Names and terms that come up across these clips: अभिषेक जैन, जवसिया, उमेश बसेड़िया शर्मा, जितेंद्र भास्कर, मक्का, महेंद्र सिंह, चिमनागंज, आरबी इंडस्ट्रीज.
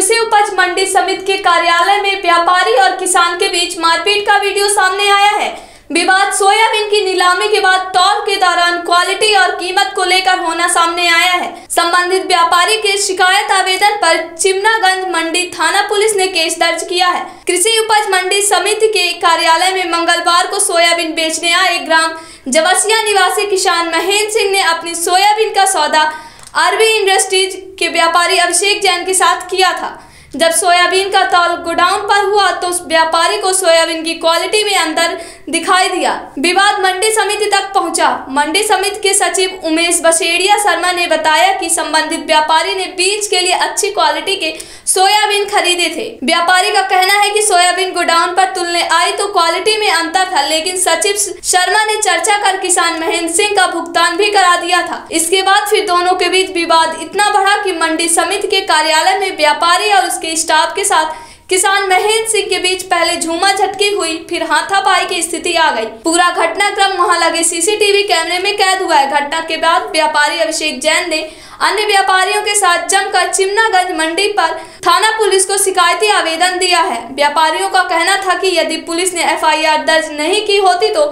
कृषि उपज मंडी समिति के कार्यालय में व्यापारी और किसान के बीच मारपीट का वीडियो सामने आया है। विवाद सोयाबीन की नीलामी के बाद तौल के दौरान क्वालिटी और कीमत को लेकर होना सामने आया है। संबंधित व्यापारी के शिकायत आवेदन पर चिमनागंज मंडी थाना पुलिस ने केस दर्ज किया है। कृषि उपज मंडी समिति के कार्यालय में मंगलवार को सोयाबीन बेचने आए ग्राम जवसिया निवासी किसान महेंद्र सिंह ने अपनी सोयाबीन का सौदा आरबी इंडस्ट्रीज के व्यापारी अभिषेक जैन के साथ किया था। जब सोयाबीन का तौल गोडाउन पर हुआ तो व्यापारी को सोयाबीन की क्वालिटी में अंतर दिखाई दिया। विवाद मंडी समिति तक पहुंचा। मंडी समिति के सचिव उमेश बसेड़िया शर्मा ने बताया कि संबंधित व्यापारी ने बीज के लिए अच्छी क्वालिटी के सोयाबीन खरीदे थे। व्यापारी का कहना है कि सोयाबीन गोडाउन पर तुलने आई तो क्वालिटी में अंतर था, लेकिन सचिव शर्मा ने चर्चा कर किसान महेंद्र सिंह का भुगतान भी करा दिया था। इसके बाद फिर दोनों के बीच विवाद इतना बढ़ा कि मंडी समिति के कार्यालय में व्यापारी और के स्टाफ के साथ किसान महेंद्र सिंह के बीच पहले झूमा झटकी हुई, फिर हाथापाई की स्थिति आ गई। पूरा घटनाक्रम वहां लगे सीसीटीवी कैमरे में कैद हुआ है। घटना के बाद व्यापारी अभिषेक जैन ने अन्य व्यापारियों के साथ जमकर चिमनागंज मंडी पर थाना पुलिस को शिकायती आवेदन दिया है। व्यापारियों का कहना था कि यदि पुलिस ने एफआईआर दर्ज नहीं की होती तो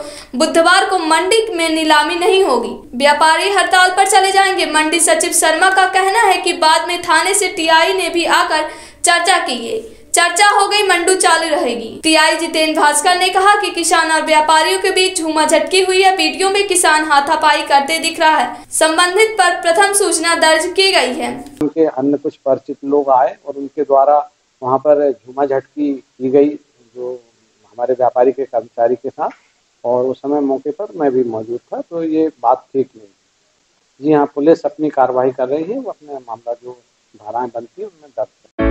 बुधवार को मंडी में नीलामी नहीं होगी। व्यापारी हड़ताल पर चले जाएंगे। मंडी सचिव शर्मा का कहना है कि बाद में थाने से टीआई ने भी आकर चर्चा की है। चर्चा हो गई, मंडू चालू रहेगी। टीआई जितेंद्र भास्कर ने कहा कि किसान और व्यापारियों के बीच झूमा झटकी हुई है। वीडियो में किसान हाथापाई करते दिख रहा है। संबंधित पर प्रथम सूचना दर्ज की गई है। उनके अन्य कुछ परिचित लोग आए और उनके द्वारा वहां पर झूमा झटकी की गई, जो हमारे व्यापारी के कर्मचारी के साथ, और उस समय मौके पर मैं भी मौजूद था, तो ये बात ठीक नहीं। जी हाँ, पुलिस अपनी कार्रवाई कर रही है। वो अपना मामला जो धाराएं बनती है उनमें दर्ज